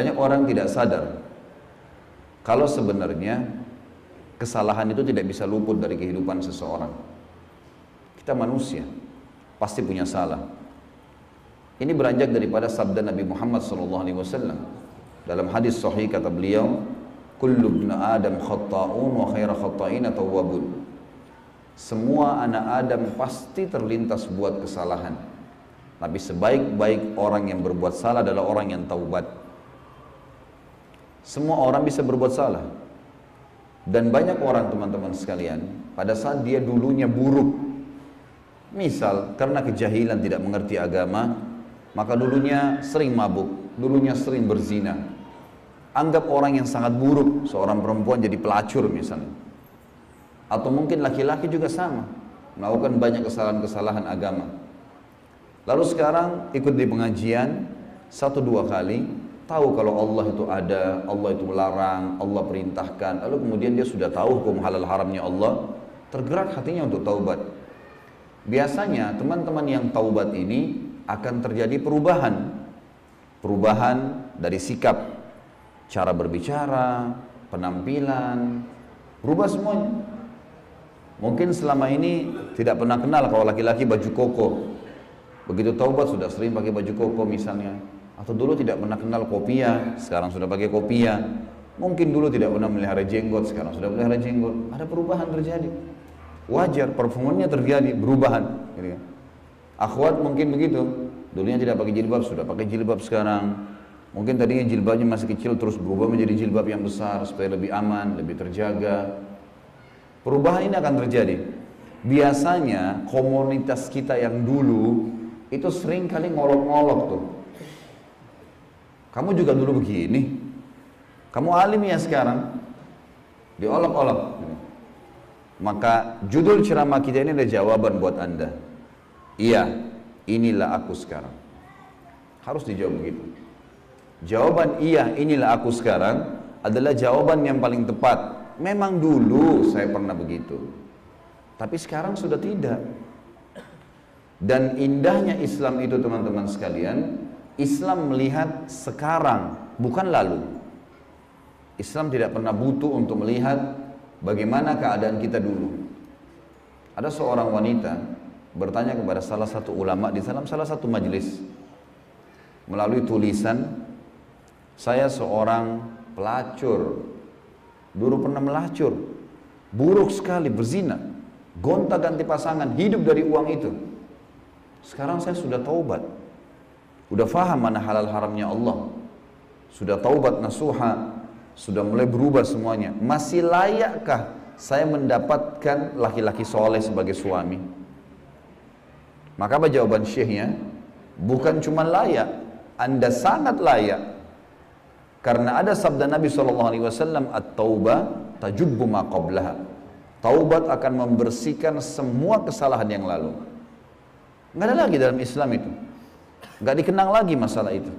Banyak orang tidak sadar kalau sebenarnya kesalahan itu tidak bisa luput dari kehidupan seseorang. Kita manusia, pasti punya salah. Ini beranjak daripada sabda Nabi Muhammad SAW. Dalam hadis sahih kata beliau, kullu ibn Adam khatta'un wa khairu khatta'ina tawwabun. Semua anak Adam pasti terlintas buat kesalahan, tapi sebaik-baik orang yang berbuat salah adalah orang yang taubat. Semua orang bisa berbuat salah. Dan banyak orang, teman-teman sekalian, pada saat dia dulunya buruk, misal karena kejahilan tidak mengerti agama, maka dulunya sering mabuk, dulunya sering berzina. Anggap orang yang sangat buruk, seorang perempuan jadi pelacur misalnya. Atau mungkin laki-laki juga sama, melakukan banyak kesalahan-kesalahan agama. Lalu sekarang ikut di pengajian, 1-2 kali, tahu kalau Allah itu ada, Allah itu melarang, Allah perintahkan. Lalu kemudian dia sudah tahu hukum halal haramnya Allah, tergerak hatinya untuk taubat. Biasanya teman-teman yang taubat ini akan terjadi perubahan. Perubahan dari sikap, cara berbicara, penampilan, berubah semuanya. Mungkin selama ini tidak pernah kenal kalau laki-laki baju koko. Begitu taubat sudah sering pakai baju koko misalnya. Atau dulu tidak pernah kenal kopiah, sekarang sudah pakai kopiah. Mungkin dulu tidak pernah melihara jenggot, sekarang sudah melihara jenggot. Ada perubahan terjadi. Wajar, performanya terjadi, perubahan. Akhwat mungkin begitu. Dulunya tidak pakai jilbab, sudah pakai jilbab sekarang. Mungkin tadinya jilbabnya masih kecil terus berubah menjadi jilbab yang besar supaya lebih aman, lebih terjaga. Perubahan ini akan terjadi. Biasanya komunitas kita yang dulu itu sering kali ngolok-ngolok tuh. Kamu juga dulu begini. Kamu alim ya sekarang. Diolok-olok. Maka judul ceramah kita ini ada jawaban buat Anda. Iya, inilah aku sekarang. Harus dijawab begitu. Jawaban iya inilah aku sekarang adalah jawaban yang paling tepat. Memang dulu saya pernah begitu, tapi sekarang sudah tidak. Dan indahnya Islam itu, teman-teman sekalian, Islam melihat sekarang, bukan lalu. Islam tidak pernah butuh untuk melihat bagaimana keadaan kita dulu. Ada seorang wanita bertanya kepada salah satu ulama di dalam salah satu majelis melalui tulisan, saya seorang pelacur, dulu pernah melacur, buruk sekali, berzina, gonta-ganti pasangan, hidup dari uang itu. Sekarang saya sudah taubat, sudah faham mana halal haramnya Allah, sudah taubat nasuha, sudah mulai berubah semuanya. Masih layakkah saya mendapatkan laki-laki soleh sebagai suami? Maka apa jawaban syekhnya? Bukan cuma layak, Anda sangat layak. Karena ada sabda Nabi SAW, at-taubah tajubbu ma qablaha. Taubat akan membersihkan semua kesalahan yang lalu. Nggak ada lagi dalam Islam itu. Nggak dikenang lagi masalah itu.